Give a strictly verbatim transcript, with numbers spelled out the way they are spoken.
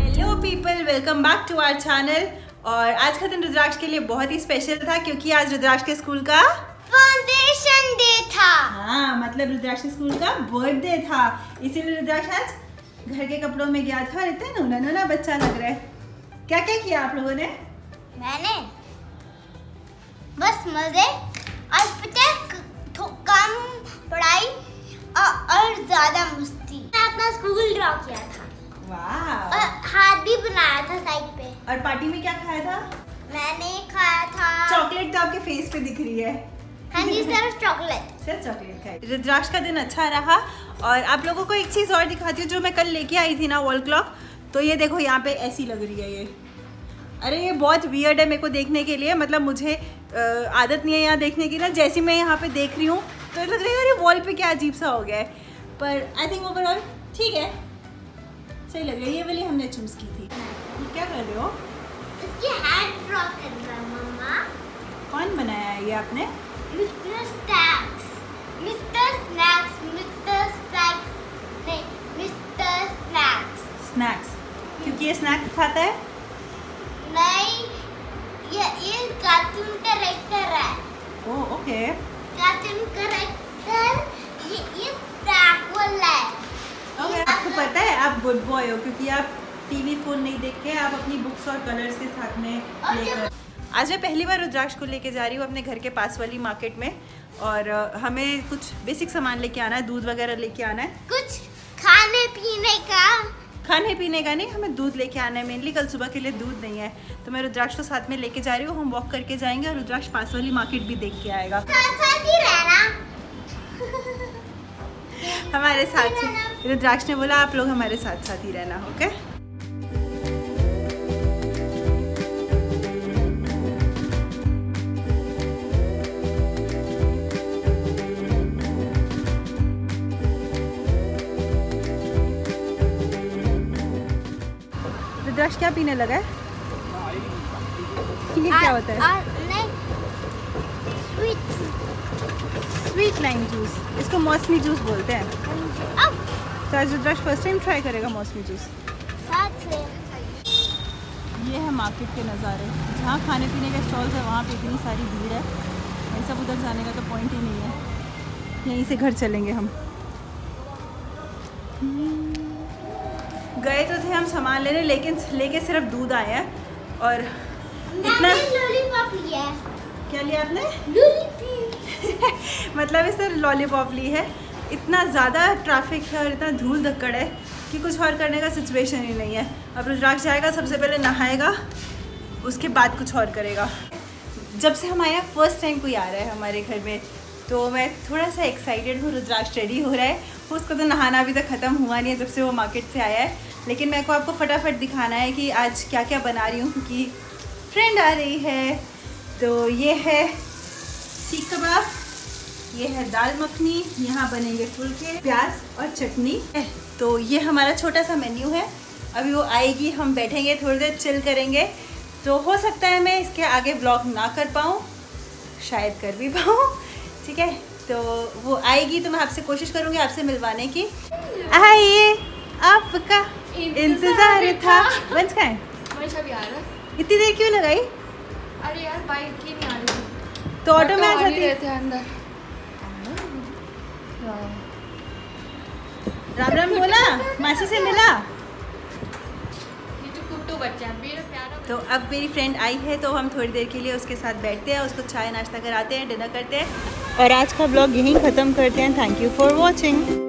Hello people, welcome back to our channel. और आज का दिन रुद्राक्ष के लिए बहुत ही स्पेशल था क्योंकि आज रुद्राक्ष के स्कूल का फाउंडेशन डे था। हाँ, मतलब रुद्राक्ष के स्कूल का बर्थडे था, इसीलिए रुद्राक्ष आज घर के कपड़ों में गया था और इतना नूना नूना बच्चा लग रहा है। क्या क्या किया आप लोगों ने? मैंने बस मजे और पता काम पढ़ाई और ज्यादा मस्ती। मैं अपना स्कूल ड्रॉ किया था। वाह! और हाथ भी बनाया था साइड पे। और पार्टी में क्या खाया था? मैंने खाया था चॉकलेट। तो आपके फेस पे दिख रही है। हाँ जी, सिर्फ चॉकलेट, सिर्फ चॉकलेट खाई। रुद्राक्ष का दिन अच्छा रहा। और आप लोगों को एक चीज और दिखाती हूँ जो मैं कल लेके आई थी ना, वॉल क्लॉक। तो ये देखो, यहाँ पे ऐसी लग रही है ये। अरे ये बहुत वियर्ड है मेरे को देखने के लिए, मतलब मुझे आदत नहीं है यहाँ देखने की ना। जैसी मैं यहाँ पे देख रही हूँ तो लग रही है अरे वॉल पे क्या अजीब सा हो गया है, पर आई थिंक ओवरऑल ठीक है, सही लग रही है। ये वाली हमने चूज की थी। क्या कर रहे हो? इसकी हैंड ड्रॉ कर रहा हूं मम्मा। कौन बनाया है ये आपने? Mister snacks. Mister snacks mister snacks नहीं मिस्टर स्नैक्स स्नैक्स क्योंकि ये स्नैक्स खाता है। नहीं, ये ये कार्टून कैरेक्टर है। Oh, okay, cartoon character. ये ये स्नैक्स है। ओके, आपको पता है आप गुड बॉय हो क्योंकि आप टीवी फोन नहीं देखते, आप अपनी बुक्स और कलर्स के साथ में लेकर। आज मैं पहली बार रुद्राक्ष को लेके जा रही हूँ अपने घर के पास वाली मार्केट में, और हमें कुछ बेसिक सामान लेके आना है, दूध वगैरह लेके आना है, कुछ खाने पीने का। खाने पीने का नहीं, हमें दूध लेके आना है मेनली। कल सुबह के लिए दूध नहीं है तो मैं रुद्राक्ष को साथ में लेके जा रही हूँ। हम वॉक करके जाएंगे और रुद्राक्ष पास वाली मार्केट भी देख के आएगा। साथ ही रहना हमारे साथ ही। रुद्राक्ष ने बोला आप लोग हमारे साथ साथ ही रहना। ओके, रुद्राक्ष क्या पीने लगा है? ये क्या होता है? नहीं, स्वीट स्वीट लाइम जूस। इसको मौसमी जूस बोलते हैं। तो आज रुद्राक्ष फर्स्ट टाइम ट्राई करेगा मौसमी जूस। ये है मार्केट के नज़ारे। जहाँ खाने पीने के स्टॉल्स है वहाँ पे इतनी सारी भीड़ है, ये सब उधर जाने का तो पॉइंट ही नहीं है। यहीं से घर चलेंगे हम। गए तो थे हम सामान लेने, लेकिन लेके सिर्फ दूध आया है। और इतना लॉलीपॉप लिया है। क्या लिया आपने? लॉलीपॉप मतलब इसने लॉलीपॉप ली है। इतना ज़्यादा ट्रैफिक है और इतना धूल धक्कड़ है कि कुछ और करने का सिचुएशन ही नहीं है। अब रुद्राक्ष जाएगा, सबसे पहले नहाएगा, उसके बाद कुछ और करेगा। जब से हम आया फर्स्ट टाइम कोई आ रहा है हमारे घर में, तो मैं थोड़ा सा एक्साइटेड हूँ। रुद्राक्ष रेडी हो रहा है, उसको तो नहाना अभी तक ख़त्म हुआ नहीं है जब से वो मार्केट से आया है। लेकिन मेरे को आपको फटाफट दिखाना है कि आज क्या क्या बना रही हूँ क्योंकि फ्रेंड आ रही है। तो ये है सीख कबाब, ये है दाल मखनी, यहाँ बनेंगे फुलके, प्याज और चटनी। तो ये हमारा छोटा सा मेन्यू है। अभी वो आएगी, हम बैठेंगे, थोड़ी देर चिल करेंगे। तो हो सकता है मैं इसके आगे ब्लॉग ना कर पाऊँ, शायद कर भी पाऊँ, ठीक है। तो वो आएगी तो मैं आपसे कोशिश करूँगी आपसे मिलवाने की। आइए, आपका इंतजार था। बंच का है? इतनी देर क्यों लगाई? अरे यार बाइक की नहीं आ रही थी तो ऑटो में आ जाती है। राम राम बोला, मासी से मिला। तो अब मेरी फ्रेंड आई है तो हम थोड़ी देर के लिए उसके साथ बैठते हैं, उसको चाय नाश्ता कराते हैं, डिनर करते हैं और आज का ब्लॉग यहीं ख़त्म करते हैं। Thank you for watching.